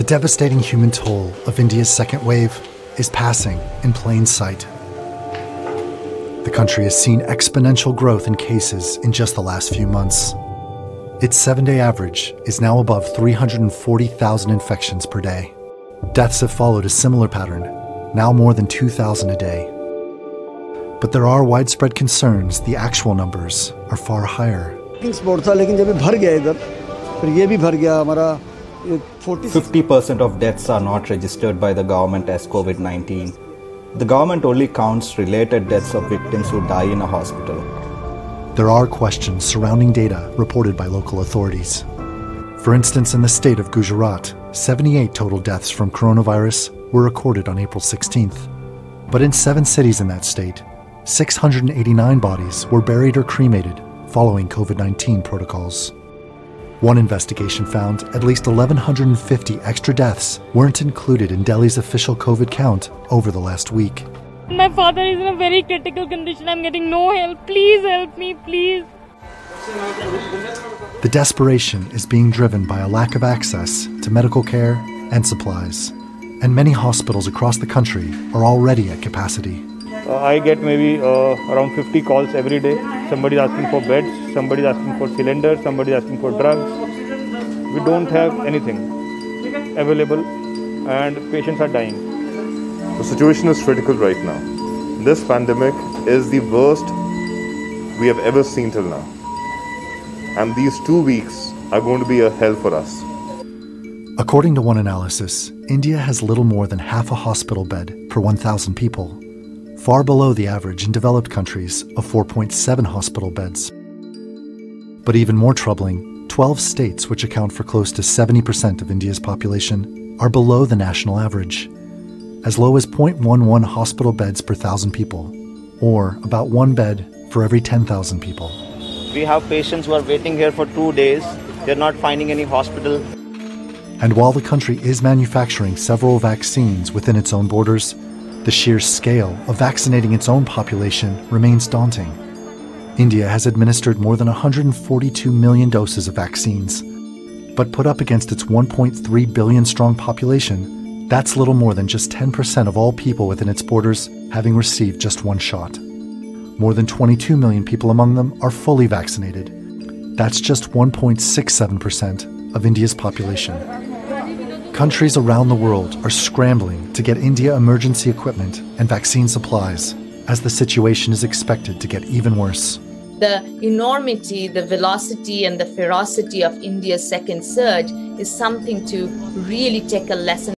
The devastating human toll of India's second wave is passing in plain sight. The country has seen exponential growth in cases in just the last few months. Its seven-day average is now above 340,000 infections per day. Deaths have followed a similar pattern, now more than 2,000 a day. But there are widespread concerns the actual numbers are far higher. 50% of deaths are not registered by the government as COVID-19. The government only counts related deaths of victims who die in a hospital. There are questions surrounding data reported by local authorities. For instance, in the state of Gujarat, 78 total deaths from coronavirus were recorded on April 16th. But in 7 cities in that state, 689 bodies were buried or cremated following COVID-19 protocols. One investigation found at least 1,150 extra deaths weren't included in Delhi's official COVID count over the last week. My father is in a very critical condition. I'm getting no help. Please help me, please. The desperation is being driven by a lack of access to medical care and supplies. And many hospitals across the country are already at capacity. I get maybe around 50 calls every day. Somebody's asking for beds, somebody's asking for cylinders, somebody's asking for drugs. We don't have anything available and patients are dying. The situation is critical right now. This pandemic is the worst we have ever seen till now. And these 2 weeks are going to be a hell for us. According to one analysis, India has little more than half a hospital bed per 1,000 people, far below the average in developed countries of 4.7 hospital beds. But even more troubling, 12 states, which account for close to 70% of India's population, are below the national average, as low as 0.11 hospital beds per 1,000 people, or about 1 bed for every 10,000 people. We have patients who are waiting here for 2 days. They're not finding any hospital. And while the country is manufacturing several vaccines within its own borders, the sheer scale of vaccinating its own population remains daunting. India has administered more than 142 million doses of vaccines, but put up against its 1.3 billion strong population, that's little more than just 10% of all people within its borders having received just 1 shot. More than 22 million people among them are fully vaccinated. That's just 1.67% of India's population. Countries around the world are scrambling to get India emergency equipment and vaccine supplies as the situation is expected to get even worse. The enormity, the velocity and the ferocity of India's second surge is something to really take a lesson